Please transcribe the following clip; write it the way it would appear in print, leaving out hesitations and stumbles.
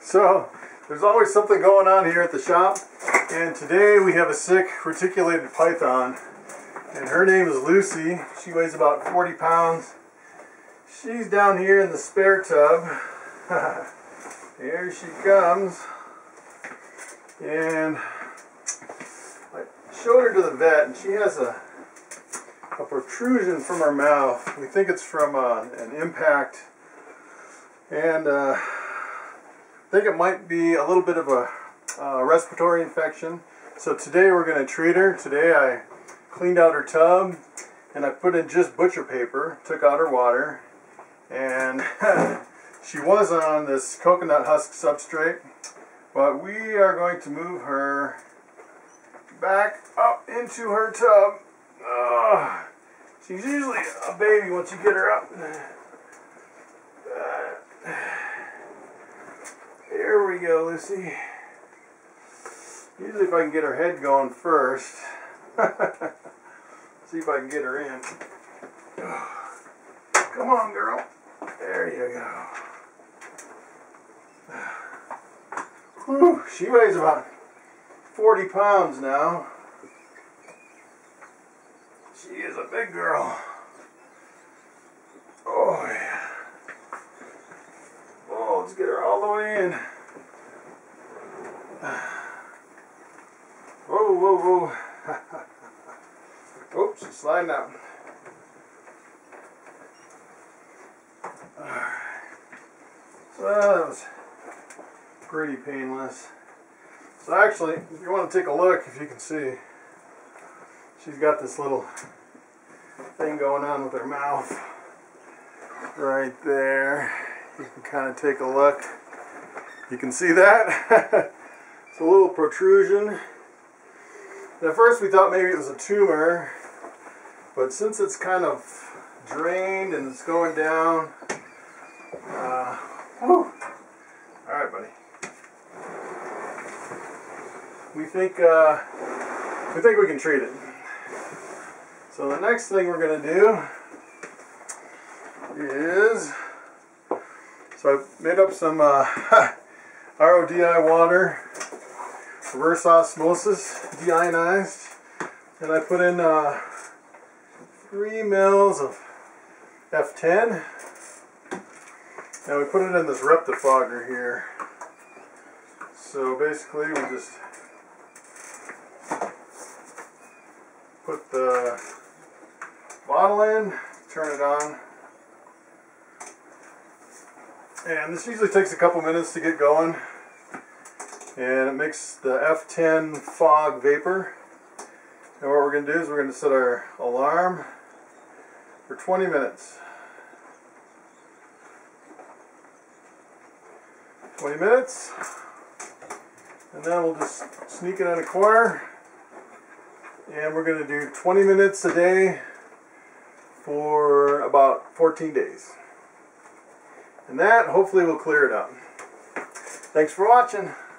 So there's always something going on here at the shop, and today we have a sick reticulated python, and her name is Lucy. She weighs about 40 pounds. She's down here in the spare tub. Here she comes, and I showed her to the vet, and she has a protrusion from her mouth. We think it's from an impact, and I think it might be a little bit of a respiratory infection. So today we're going to treat her. Today I cleaned out her tub, and I put in just butcher paper, took out her water, and she was on this coconut husk substrate, but we are going to move her back up into her tub. She's usually a baby once you get her up. Here we go, Lucy. Usually if I can get her head going first. See if I can get her in. Come on, girl. There you go. Whew, she weighs about 40 pounds now. She is a big girl. Oh, yeah. Oh, let's get her all the way in. Whoa, whoa, whoa. Oops, she's sliding out. Alright. So that was pretty painless. So actually, if you want to take a look, if you can see, she's got this little thing going on with her mouth right there. You can kind of take a look. You can see that? It's a little protrusion. At first we thought maybe it was a tumor, but since it's kind of drained and it's going down, whew. All right, buddy. We think we can treat it. So the next thing we're going to do is, so I made up some RODI water, reverse osmosis, deionized, and I put in 3 mL of F10, and we put it in this Reptifogger here. So basically we just put the bottle in, turn it on, and this usually takes a couple minutes to get going, and it makes the F10 fog vapor. And what we're going to do is we're going to set our alarm for 20 minutes. 20 minutes. And then we'll just sneak it in a corner. And we're going to do 20 minutes a day for about 14 days. And that hopefully will clear it up. Thanks for watching.